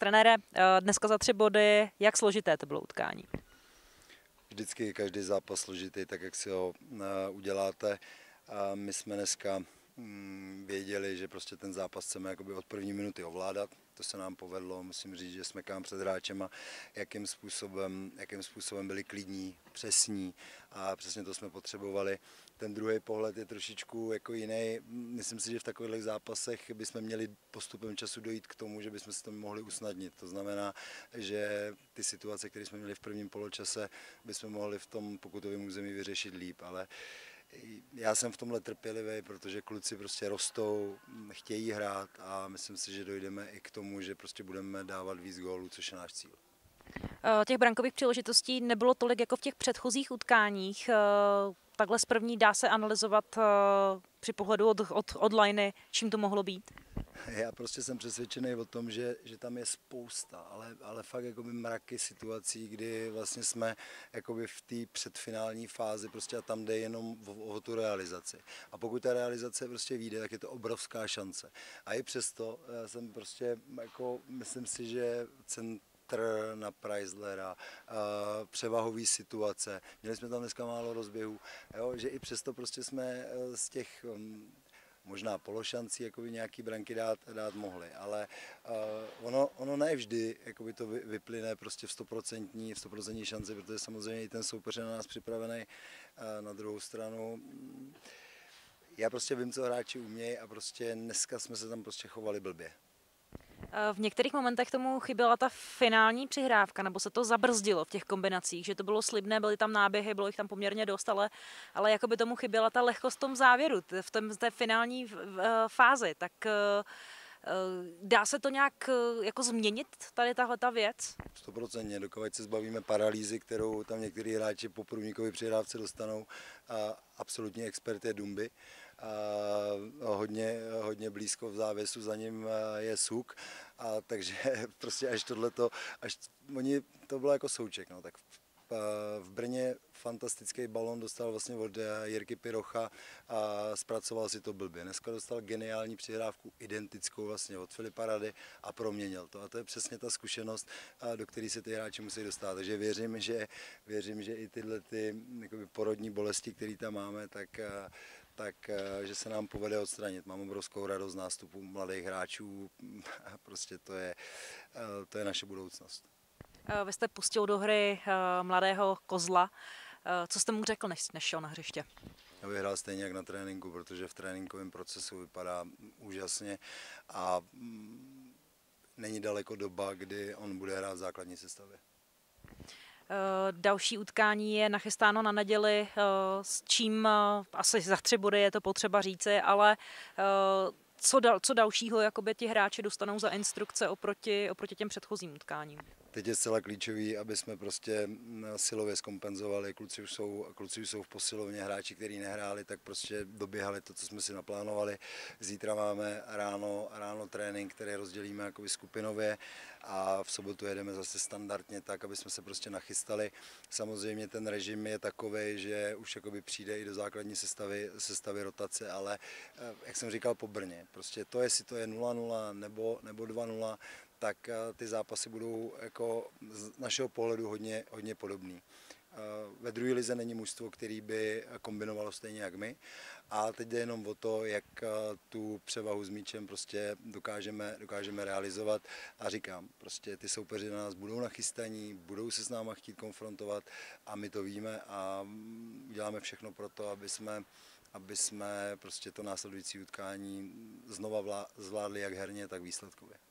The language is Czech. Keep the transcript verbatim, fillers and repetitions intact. Trenére, dneska za tři body, jak složité to bylo utkání? Vždycky každý zápas složitý, tak jak si ho uděláte. A my jsme dneska věděli, že prostě ten zápas chceme jakoby od první minuty ovládat. To se nám povedlo, musím říct, že jsme kam před hráčema, jakým způsobem, jakým způsobem byli klidní, přesní a přesně to jsme potřebovali. Ten druhý pohled je trošičku jako jiný. Myslím si, že v takových zápasech bychom měli postupem času dojít k tomu, že bychom si to mohli usnadnit. To znamená, že ty situace, které jsme měli v prvním poločase, bychom mohli v tom pokutovém území vyřešit líp, ale já jsem v tomhle trpělivý, protože kluci prostě rostou, chtějí hrát a myslím si, že dojdeme i k tomu, že prostě budeme dávat víc gólů, což je náš cíl. Těch brankových příležitostí nebylo tolik jako v těch předchozích utkáních. Takhle z první dá se analyzovat při pohledu od, od, od liny, čím to mohlo být? Já prostě jsem přesvědčený o tom, že, že tam je spousta, ale, ale fakt jakoby mraky situací, kdy vlastně jsme jakoby v té předfinální fázi prostě a tam jde jenom o, o tu realizaci. A pokud ta realizace prostě vyjde, tak je to obrovská šance. A i přesto já jsem prostě, jako, myslím si, že cent na Preislera, převahový situace, měli jsme tam dneska málo rozběhů, jo, že i přesto prostě jsme z těch možná pološancí jakoby nějaký branky dát, dát mohli, ale uh, ono, ono ne vždy jakoby to vyplyne prostě v stoprocentní, v stoprocentní šanci, protože samozřejmě i ten soupeř je na nás připravený. Uh, na druhou stranu já prostě vím, co hráči umějí a prostě dneska jsme se tam prostě chovali blbě. V některých momentech tomu chyběla ta finální přihrávka, nebo se to zabrzdilo v těch kombinacích, že to bylo slibné, byly tam náběhy, bylo jich tam poměrně dost, ale, ale jako by tomu chyběla ta lehkost v tom závěru, v, tom, v té finální v, v, fázi. Tak dá se to nějak jako změnit, tady tahle ta věc? sto procent, dokud se zbavíme paralýzy, kterou tam některý hráči po průnikový přihrávce dostanou, a absolutní expert je Dumby. A hodně, hodně blízko v závěsu, za ním je Suk, a takže prostě až tohleto, až oni, to bylo jako souček, no, tak v, v Brně fantastický balón dostal vlastně od Jirky Pirocha a zpracoval si to blbě. Dneska dostal geniální přihrávku, identickou vlastně od Filipa Rady a proměnil to. A to je přesně ta zkušenost, do které se ty hráči musí dostat. Takže věřím, že, věřím, že i tyhle ty, jakoby, porodní bolesti, které tam máme, tak tak, že se nám povede odstranit. Mám obrovskou radost nástupu mladých hráčů, prostě to je, to je naše budoucnost. Vy jste pustil do hry mladého Kozla. Co jste mu řekl, než, než šel na hřiště? Já bych hrál stejně jak na tréninku, protože v tréninkovém procesu vypadá úžasně a není daleko doba, kdy on bude hrát v základní sestavě. Další utkání je nachystáno na neděli, s čím asi za tři body je to potřeba říci, ale co, dal, co dalšího jakoby ti hráči dostanou za instrukce oproti, oproti těm předchozím utkáním? Teď je zcela klíčový, aby jsme prostě silově zkompenzovali. Kluci už jsou, kluci už jsou v posilovně, hráči, kteří nehráli, tak prostě doběhali to, co jsme si naplánovali. Zítra máme ráno, ráno trénink, který rozdělíme jakoby skupinově a v sobotu jedeme zase standardně tak, aby jsme se prostě nachystali. Samozřejmě ten režim je takový, že už jakoby přijde i do základní sestavy, sestavy rotace, ale jak jsem říkal po Brně, prostě to, jestli to je nula nula nebo, nebo dva nula, tak ty zápasy budou jako z našeho pohledu hodně, hodně podobný. Ve druhé lize není mužstvo, který by kombinovalo stejně jak my. A teď jde jenom o to, jak tu převahu s míčem prostě dokážeme, dokážeme realizovat. A říkám, prostě ty soupeři na nás budou nachystaní, budou se s náma chtít konfrontovat a my to víme a děláme všechno pro to, aby jsme, aby jsme prostě to následující utkání znova zvládli jak herně, tak výsledkově.